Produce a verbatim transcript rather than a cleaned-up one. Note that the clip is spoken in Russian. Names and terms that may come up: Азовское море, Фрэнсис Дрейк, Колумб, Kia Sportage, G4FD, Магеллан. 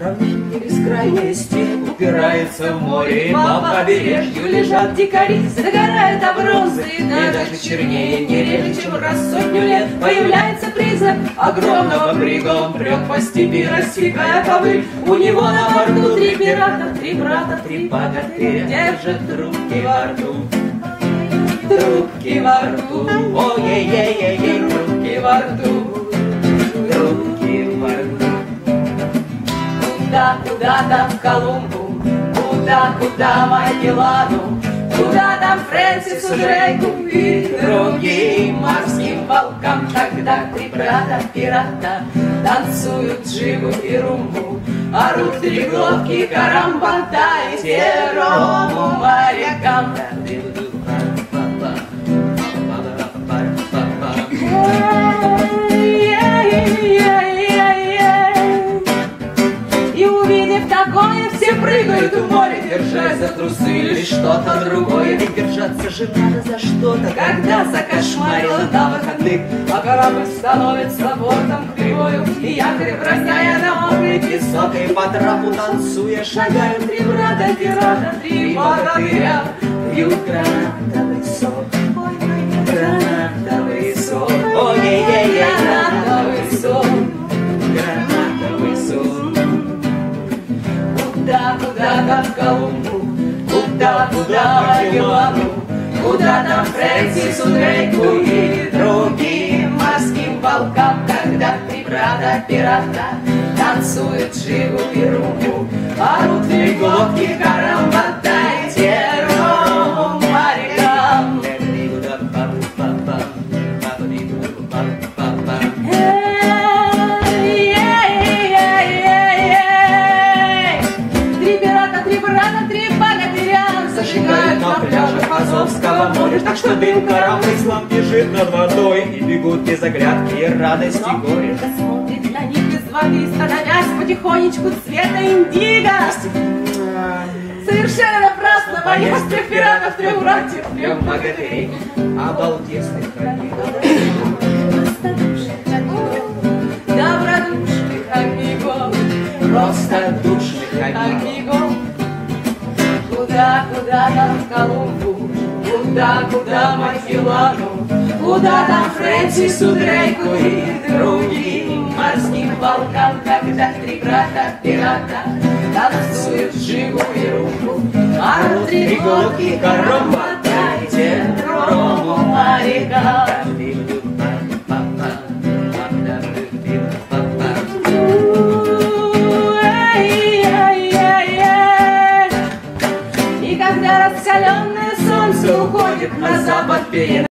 равнин и бескрайности упирается в море, и по побережью лежат дикари, загорают оброзы, и даже чернее, не реже, чем раз в сотню лет, появляется призрак огромного брига. Он прет по степи, рассекая ковы, у него на борту три пирата, три брата, три богатыря, держат трубки во рту, трубки во рту, ой-ей-ей-ей, трубки во рту, трубки во рту. Куда, куда там в Колумбу, куда, куда Магеллану, куда там Фрэнсису Дрейку и другим морским волкам. Тогда три брата-пирата танцуют джигу и румбу, орут три глотки карамба, да и серому морякам. И увидев такое, все прыгают в море, держась за трусы или что-то другое. Ведь держаться же надо за что-то, когда закошмарила на выходных, а корабль становится бортом кривою, и якорь бросая на мокрый песок, и по траву танцуя шагают три брата пирата, три богатыря, пьют гранатовый сок, гранатовый сок, ой-ей-ей, гранатовый сок, гранатовый сок. Куда, куда там в Колумбу, куда, куда Магеллану, куда там Фрэнсису Дрейку и другим морским волкам, когда три брата-пирата танцуют джигу и румбу, орут три глотки карамба, дайте рому морякам. Три пирата, три брата, три богатыря зажигают на пляже Азовского моря, так что дым коромыслом бежит над водой, и бегут без оглядки и радости горе. Смотрит на них без воды, становясь потихонечку цвета индиго. Совершенно напрасно моих трех пиратов, трех братьев, трех богатырей, обалденных амигов, добродушных амигов, просто душных амигов. Куда, куда там в Колумбу, куда, куда Магеллану, куда там Фрэнсису Дрейку и другим морским волкам, когда три брата-пирата танцуют джигу и румбу, орут три глотки карамба, дайте рому морякам. И когда раскаленное солнце уходит на запад, перед